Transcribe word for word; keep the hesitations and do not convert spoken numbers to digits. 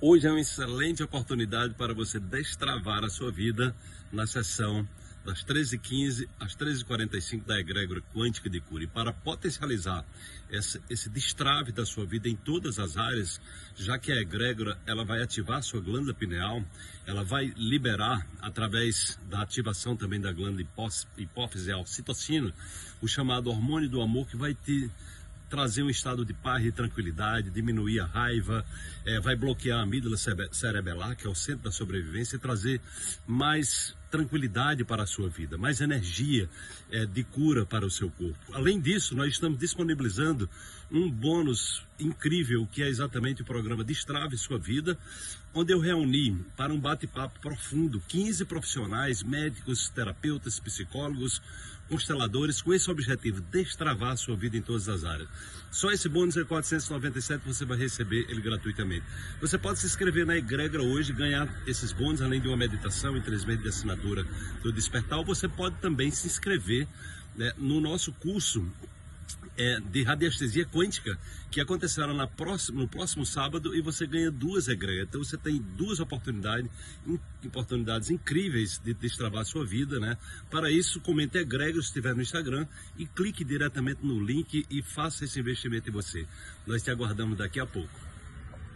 Hoje é uma excelente oportunidade para você destravar a sua vida na sessão das treze e quinze às treze e quarenta e cinco da Egrégora Quântica de Cura. E para potencializar essa, esse destrave da sua vida em todas as áreas, já que a egrégora ela vai ativar a sua glândula pineal, ela vai liberar, através da ativação também da glândula hipófise, a oxitocina, o chamado hormônio do amor, que vai te trazer um estado de paz e tranquilidade, diminuir a raiva, é, vai bloquear a amígdala cerebelar, que é o centro da sobrevivência, e trazer mais tranquilidade para a sua vida, mais energia é, de cura para o seu corpo. Além disso, nós estamos disponibilizando um bônus incrível, que é exatamente o programa Destrave Sua Vida, onde eu reuni para um bate-papo profundo quinze profissionais, médicos, terapeutas, psicólogos, consteladores, com esse objetivo, destravar a sua vida em todas as áreas. Só esse bônus é quatrocentos e noventa e sete, você vai receber ele gratuitamente. Você pode se inscrever na Egrégora hoje, ganhar esses bônus, além de uma meditação e três meses de assinatura do Despertar. Você pode também se inscrever, né, no nosso curso É, de Radiestesia Quântica, que acontecerá na próxima, no próximo sábado, e você ganha duas egrégoras. Então você tem duas oportunidades, oportunidades incríveis de destravar a sua vida, né? Para isso, comente egrégora se estiver no Instagram e clique diretamente no link e faça esse investimento em você. Nós te aguardamos daqui a pouco.